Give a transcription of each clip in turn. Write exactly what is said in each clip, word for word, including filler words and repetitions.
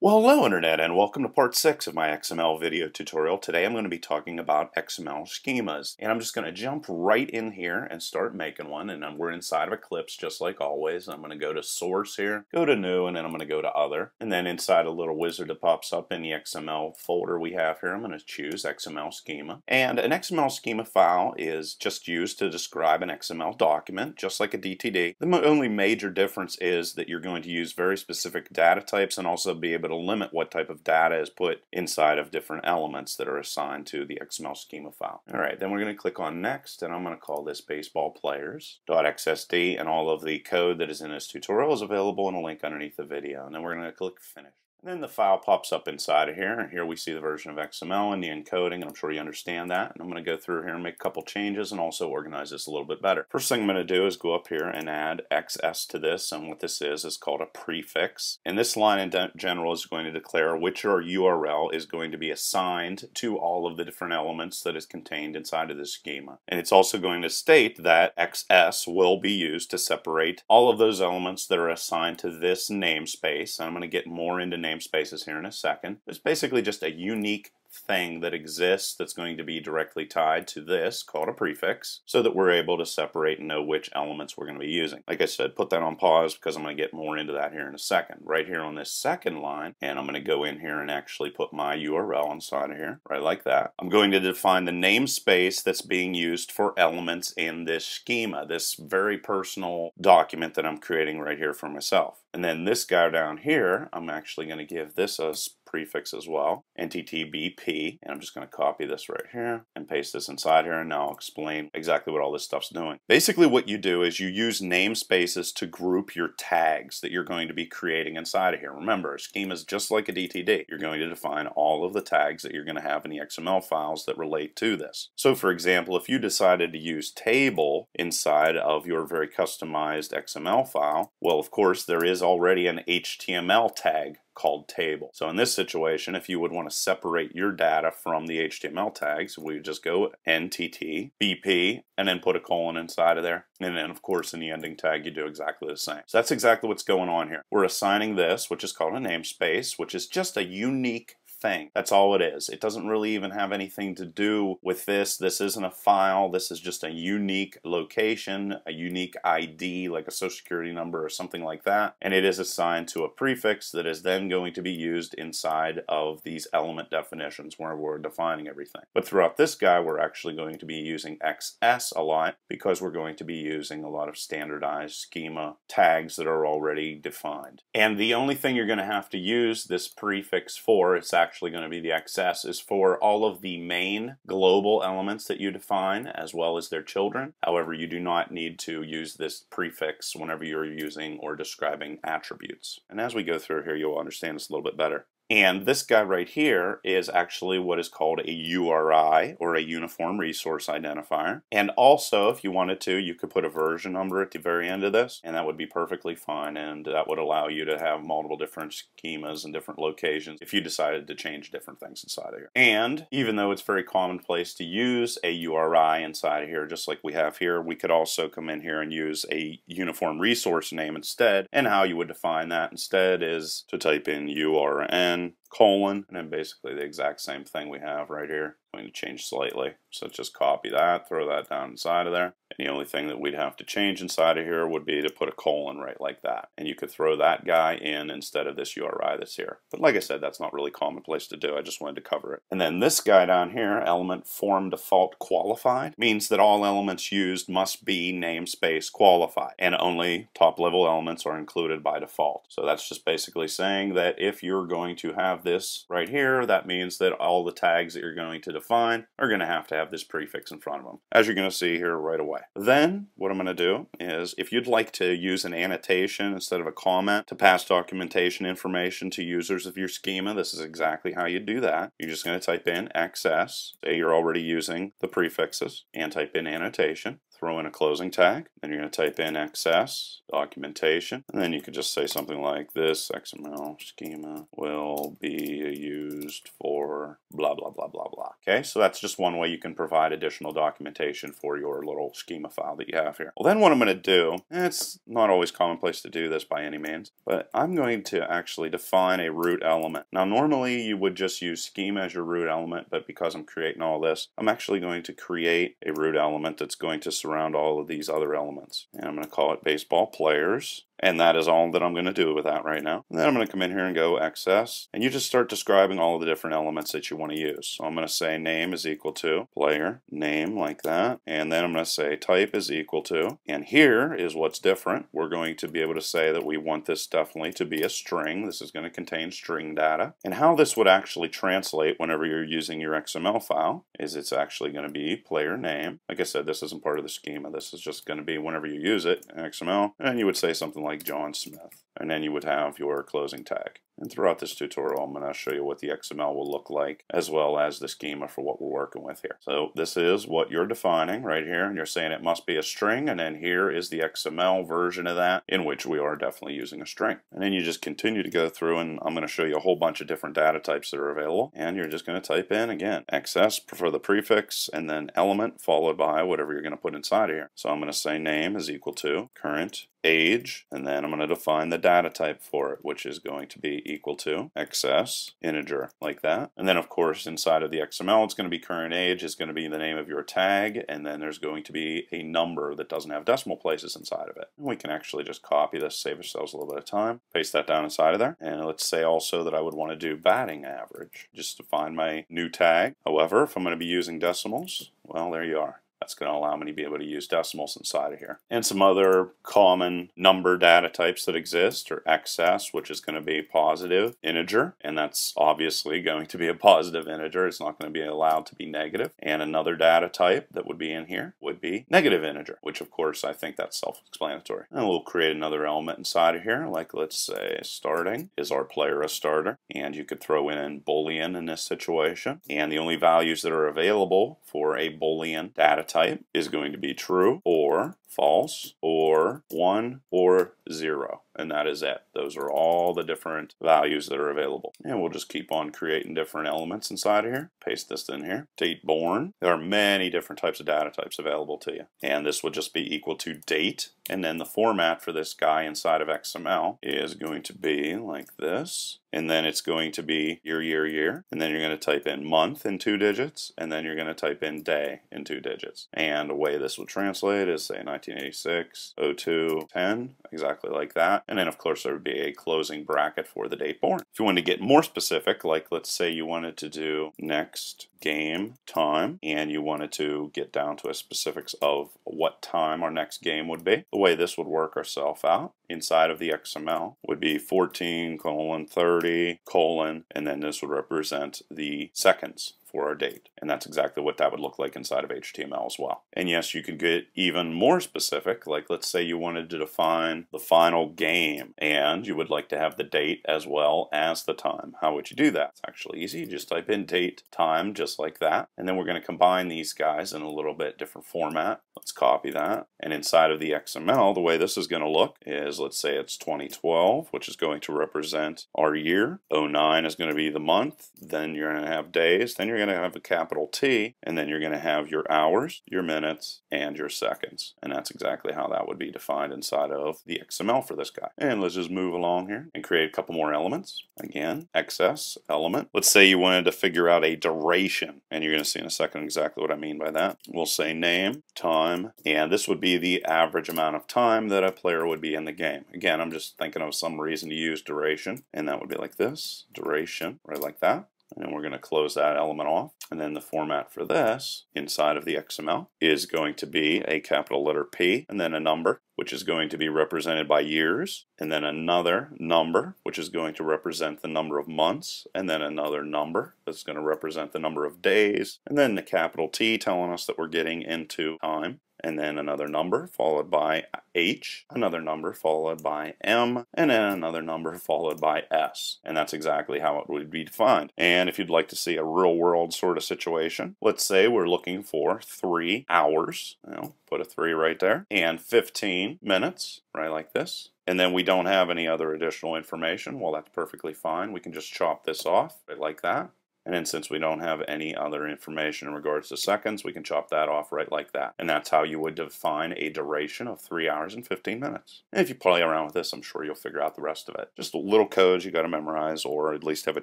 Well, hello Internet, and welcome to part six of my X M L video tutorial. Today I'm going to be talking about X M L schemas, and I'm just going to jump right in here and start making one. And we're inside of Eclipse just like always. I'm going to go to source here, go to new, and then I'm going to go to other, and then inside a little wizard that pops up in the X M L folder we have here, I'm going to choose X M L schema. And an X M L schema file is just used to describe an X M L document, just like a D T D. The only major difference is that you're going to use very specific data types and also be able to limit what type of data is put inside of different elements that are assigned to the X M L schema file. Alright, then we're going to click on next, and I'm going to call this baseball players dot x s d, and all of the code that is in this tutorial is available in a link underneath the video, and then we're going to click finish. And then the file pops up inside of here, and here we see the version of X M L and the encoding, and I'm sure you understand that. And I'm going to go through here and make a couple changes and also organize this a little bit better. First thing I'm going to do is go up here and add X S to this, and what this is is called a prefix. And this line in general is going to declare which U R L is going to be assigned to all of the different elements that is contained inside of this schema. And it's also going to state that X S will be used to separate all of those elements that are assigned to this namespace. And I'm going to get more into namespace namespaces here in a second. It's basically just a unique thing that exists that's going to be directly tied to this, called a prefix, so that we're able to separate and know which elements we're going to be using. Like I said, put that on pause because I'm going to get more into that here in a second. Right here on this second line, and I'm going to go in here and actually put my U R L inside of here, right like that. I'm going to define the namespace that's being used for elements in this schema, this very personal document that I'm creating right here for myself. And then this guy down here, I'm actually going to give this a prefix as well, N T T B P, and I'm just going to copy this right here and paste this inside here, and now I'll explain exactly what all this stuff's doing. Basically what you do is you use namespaces to group your tags that you're going to be creating inside of here. Remember, a schema is just like a D T D. You're going to define all of the tags that you're going to have in the X M L files that relate to this. So for example, if you decided to use table inside of your very customized X M L file, well of course there is already an H T M L tag called table. So in this situation, if you would want to separate your data from the H T M L tags, we would just go N T T B P and then put a colon inside of there. And then of course in the ending tag you do exactly the same. So that's exactly what's going on here. We're assigning this, which is called a namespace, which is just a unique thing. That's all it is. It doesn't really even have anything to do with this. This isn't a file. This is just a unique location, a unique I D, like a social security number or something like that. And it is assigned to a prefix that is then going to be used inside of these element definitions where we're defining everything. But throughout this guy, we're actually going to be using X S a lot because we're going to be using a lot of standardized schema tags that are already defined. And the only thing you're going to have to use this prefix for, it's actually actually going to be the X S, is for all of the main global elements that you define as well as their children. However, you do not need to use this prefix whenever you're using or describing attributes. And as we go through here, you'll understand this a little bit better. And this guy right here is actually what is called a U R I, or a Uniform Resource Identifier. And also, if you wanted to, you could put a version number at the very end of this, and that would be perfectly fine, and that would allow you to have multiple different schemas and different locations if you decided to change different things inside of here. And even though it's very commonplace to use a U R I inside of here, just like we have here, we could also come in here and use a Uniform Resource Name instead. And how you would define that instead is to type in U R N, colon, and then basically the exact same thing we have right here. I'm going to change slightly. So just copy that, throw that down inside of there. And the only thing that we'd have to change inside of here would be to put a colon right like that. And you could throw that guy in instead of this U R I that's here. But like I said, that's not really commonplace to do. I just wanted to cover it. And then this guy down here, element form default qualified, means that all elements used must be namespace qualified. And only top level elements are included by default. So that's just basically saying that if you're going to have this right here, that means that all the tags that you're going to define are going to have to have this prefix in front of them, as you're going to see here right away. Then what I'm going to do is, if you'd like to use an annotation instead of a comment to pass documentation information to users of your schema, this is exactly how you do that. You're just going to type in X S, say you're already using the prefixes, and type in annotation. throw in a closing tag, then you're going to type in X S, documentation, and then you could just say something like this X M L schema will be used for blah, blah, blah, blah, blah. Okay, so that's just one way you can provide additional documentation for your little schema file that you have here. Well, then what I'm going to do, and it's not always commonplace to do this by any means, but I'm going to actually define a root element. Now, normally you would just use schema as your root element, but because I'm creating all this, I'm actually going to create a root element that's going to surround all of these other elements. And I'm going to call it baseball players. And that is all that I'm going to do with that right now. And then I'm going to come in here and go X S, and you just start describing all of the different elements that you want to use. So I'm going to say name is equal to player name, like that, and then I'm going to say type is equal to, and here is what's different. We're going to be able to say that we want this definitely to be a string. This is going to contain string data, and how this would actually translate whenever you're using your X M L file is it's actually going to be player name. Like I said, this isn't part of the schema. This is just going to be whenever you use it in X M L, and you would say something like like John Smith, and then you would have your closing tag. And throughout this tutorial, I'm going to show you what the X M L will look like, as well as the schema for what we're working with here. So this is what you're defining right here, and you're saying it must be a string, and then here is the X M L version of that, in which we are definitely using a string. And then you just continue to go through, and I'm going to show you a whole bunch of different data types that are available, and you're just going to type in, again, X S for the prefix, and then element, followed by whatever you're going to put inside of here. So I'm going to say name is equal to current age, and then I'm going to define the data type for it, which is going to be equal to X S integer, like that. And then of course inside of the X M L it's going to be current age, is going to be the name of your tag, and then there's going to be a number that doesn't have decimal places inside of it. And we can actually just copy this, save ourselves a little bit of time, paste that down inside of there. And let's say also that I would want to do batting average, just to find my new tag. However, if I'm going to be using decimals, well, there you are. That's going to allow me to be able to use decimals inside of here. And some other common number data types that exist are X S, which is going to be positive integer, and that's obviously going to be a positive integer. It's not going to be allowed to be negative. And another data type that would be in here would be negative integer, which of course I think that's self-explanatory. And we'll create another element inside of here, like let's say starting is our player a starter, and you could throw in a Boolean in this situation. And the only values that are available for a Boolean data type is going to be true or false or one or zero, and that is it. Those are all the different values that are available, and we'll just keep on creating different elements inside of here. Paste this in here. Date born. There are many different types of data types available to you, and this would just be equal to date, and then the format for this guy inside of X M L is going to be like this, and then it's going to be year, year, year, and then you're going to type in month in two digits, and then you're going to type in day in two digits. And the way this will translate is, say, nineteen eighty-six, oh two, ten, exactly like that. And then of course there would be a closing bracket for the date born. If you want to get more specific, like let's say you wanted to do next game time, and you wanted to get down to a specifics of what time our next game would be, the way this would work ourselves out inside of the X M L would be fourteen colon thirty colon, and then this would represent the seconds for our date, and that's exactly what that would look like inside of H T M L as well. And yes, you can get even more specific, like let's say you wanted to define the final game, and you would like to have the date as well as the time. How would you do that? It's actually easy. You just type in date, time, just like that, and then we're going to combine these guys in a little bit different format. Let's copy that, and inside of the X M L, the way this is going to look is, let's say it's twenty twelve, which is going to represent our year, oh nine is going to be the month, then you're going to have days, then you're going to have a capital T, and then you're going to have your hours, your minutes, and your seconds. And that's exactly how that would be defined inside of the X M L for this guy. And let's just move along here and create a couple more elements. Again, X S element. Let's say you wanted to figure out a duration, and you're going to see in a second exactly what I mean by that. We'll say name, time, and this would be the average amount of time that a player would be in the game. Again, I'm just thinking of some reason to use duration, and that would be like this, duration, right like that. And then we're going to close that element off. And then the format for this inside of the X M L is going to be a capital letter P, and then a number, which is going to be represented by years, and then another number, which is going to represent the number of months, and then another number that's going to represent the number of days, and then the capital T telling us that we're getting into time, and then another number followed by H, another number followed by M, and then another number followed by S. And that's exactly how it would be defined. And if you'd like to see a real world sort of situation, let's say we're looking for three hours, I'll put a three right there, and fifteen minutes, right like this. And then we don't have any other additional information. Well, that's perfectly fine. We can just chop this off right like that. And then since we don't have any other information in regards to seconds, we can chop that off right like that. And that's how you would define a duration of three hours and fifteen minutes. And if you play around with this, I'm sure you'll figure out the rest of it. Just little codes you got to memorize or at least have a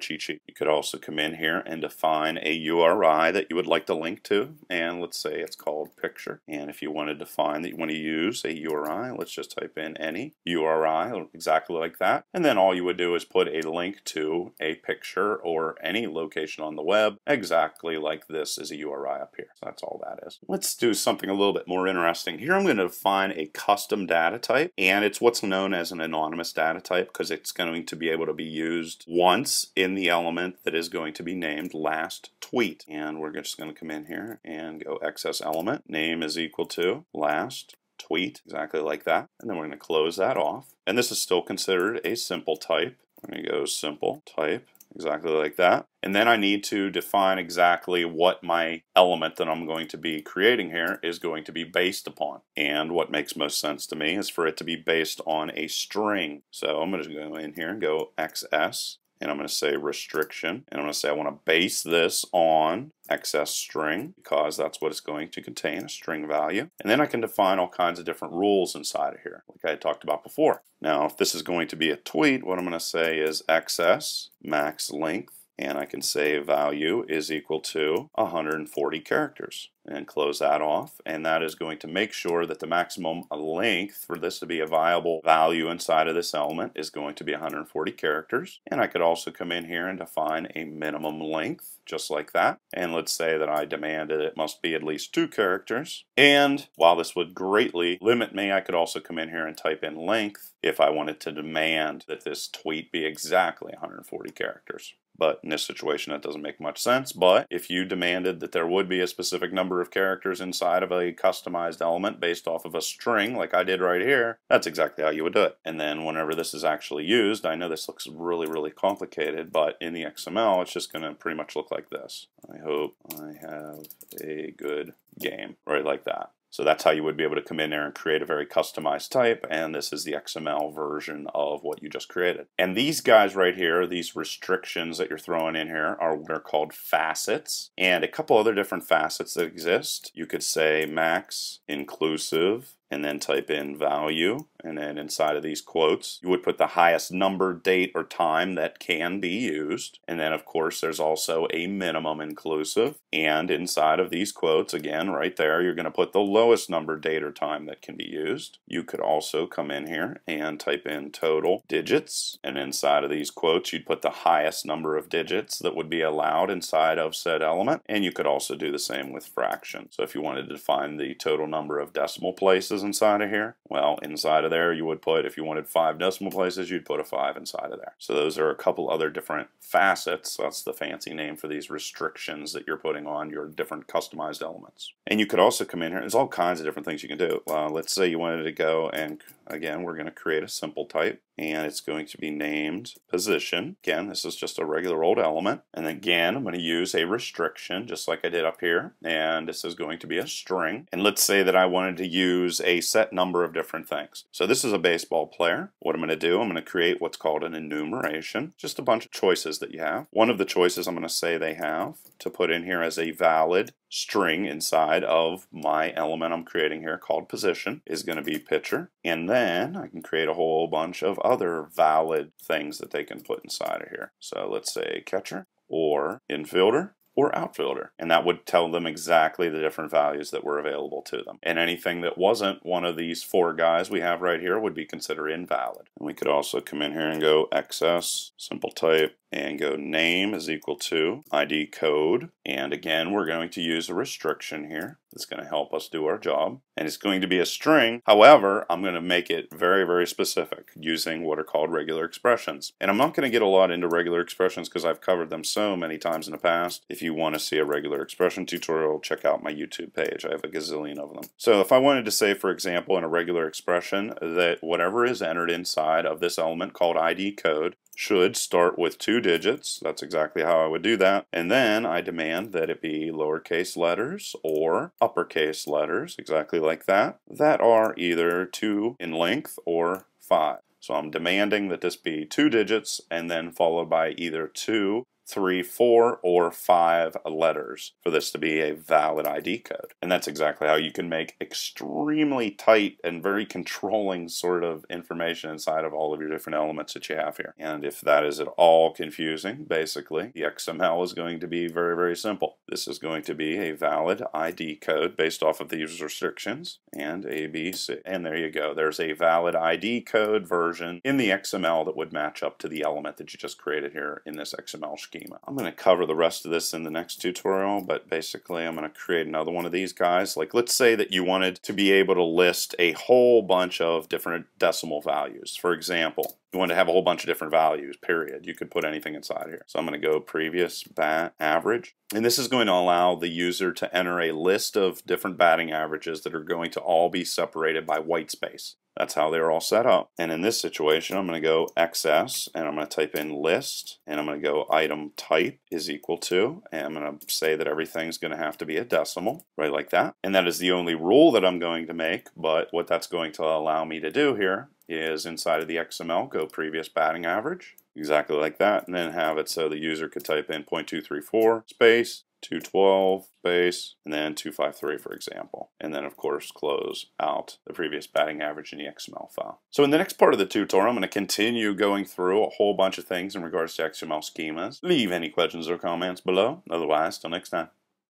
cheat sheet. You could also come in here and define a U R I that you would like to link to. And let's say it's called picture. And if you want to define that you want to use a U R I, let's just type in any U R I, exactly like that. And then all you would do is put a link to a picture or any location on the web, exactly like this is a U R I up here. So that's all that is. Let's do something a little bit more interesting. Here I'm going to define a custom data type, and it's what's known as an anonymous data type because it's going to be able to be used once in the element that is going to be named last tweet. And we're just going to come in here and go X S element, name is equal to last tweet, exactly like that. And then we're going to close that off. And this is still considered a simple type. I'm going to go simple type, exactly like that. And then I need to define exactly what my element that I'm going to be creating here is going to be based upon. And what makes most sense to me is for it to be based on a string. So I'm going to go in here and go X S, and I'm going to say restriction, and I'm going to say I want to base this on X S string because that's what it's going to contain, a string value. And then I can define all kinds of different rules inside of here, like I talked about before. Now if this is going to be a tweet, what I'm going to say is X S max length, and I can say value is equal to one hundred forty characters and close that off. And that is going to make sure that the maximum length for this to be a viable value inside of this element is going to be one hundred forty characters. And I could also come in here and define a minimum length just like that. And let's say that I demanded it must be at least two characters. And while this would greatly limit me, I could also come in here and type in length if I wanted to demand that this tweet be exactly one hundred forty characters. But in this situation, that doesn't make much sense. But if you demanded that there would be a specific number of characters inside of a customized element based off of a string, like I did right here, that's exactly how you would do it. And then whenever this is actually used, I know this looks really, really complicated, but in the X M L, it's just going to pretty much look like this. I hope I have a good game, right like that. So that's how you would be able to come in there and create a very customized type, and this is the X M L version of what you just created. And these guys right here, these restrictions that you're throwing in here, are what are called facets, and a couple other different facets that exist. You could say max inclusive, and then type in value, and then inside of these quotes you would put the highest number, date, or time that can be used. And then of course there's also a minimum inclusive, and inside of these quotes again right there you're going to put the lowest number, date, or time that can be used. You could also come in here and type in total digits, and inside of these quotes you'd put the highest number of digits that would be allowed inside of said element. And you could also do the same with fractions. So if you wanted to define the total number of decimal places inside of here, well, inside of there you would put, if you wanted five decimal places, you'd put a five inside of there. So those are a couple other different facets. That's the fancy name for these restrictions that you're putting on your different customized elements. And you could also come in here, there's all kinds of different things you can do. Uh, let's say you wanted to go, and again we're going to create a simple type, and it's going to be named position. Again, this is just a regular old element, and again I'm going to use a restriction just like I did up here, and this is going to be a string. And let's say that I wanted to use a set number of different things. So this is a baseball player. What I'm going to do, I'm going to create what's called an enumeration, just a bunch of choices that you have. One of the choices I'm going to say they have to put in here as a valid string inside of my element I'm creating here called position is going to be pitcher. And then I can create a whole bunch of other valid things that they can put inside of here. So let's say catcher or infielder or outfielder, and that would tell them exactly the different values that were available to them. And anything that wasn't one of these four guys we have right here would be considered invalid. And we could also come in here and go X S simple type and go name is equal to I D code. And again, we're going to use a restriction here. It's going to help us do our job, and it's going to be a string. However, I'm going to make it very, very specific using what are called regular expressions. And I'm not going to get a lot into regular expressions because I've covered them so many times in the past. If you want to see a regular expression tutorial, check out my YouTube page. I have a gazillion of them. So if I wanted to say, for example, in a regular expression that whatever is entered inside of this element called I D code should start with two digits, that's exactly how I would do that. And then I demand that it be lowercase letters or uppercase letters, exactly like that, that are either two in length or five. So I'm demanding that this be two digits and then followed by either two, three, four, or five letters for this to be a valid I D code. And that's exactly how you can make extremely tight and very controlling sort of information inside of all of your different elements that you have here. And if that is at all confusing, basically, the X M L is going to be very, very simple. This is going to be a valid I D code based off of these restrictions and A B C. And there you go. There's a valid I D code version in the X M L that would match up to the element that you just created here in this X M L schema. I'm going to cover the rest of this in the next tutorial, but basically I'm going to create another one of these guys. Like, let's say that you wanted to be able to list a whole bunch of different decimal values. For example, you want to have a whole bunch of different values, period. You could put anything inside here. So I'm going to go previous bat average. And this is going to allow the user to enter a list of different batting averages that are going to all be separated by white space. That's how they're all set up. And in this situation, I'm going to go X S, and I'm going to type in list, and I'm going to go item type is equal to, and I'm going to say that everything's going to have to be a decimal, right, like that. And that is the only rule that I'm going to make, but what that's going to allow me to do here is inside of the X M L, go previous batting average, exactly like that, and then have it so the user could type in zero point two three four space, two twelve space, and then two fifty-three, for example. And then, of course, close out the previous batting average in the X M L file. So in the next part of the tutorial, I'm going to continue going through a whole bunch of things in regards to X M L schemas. Leave any questions or comments below. Otherwise, till next time.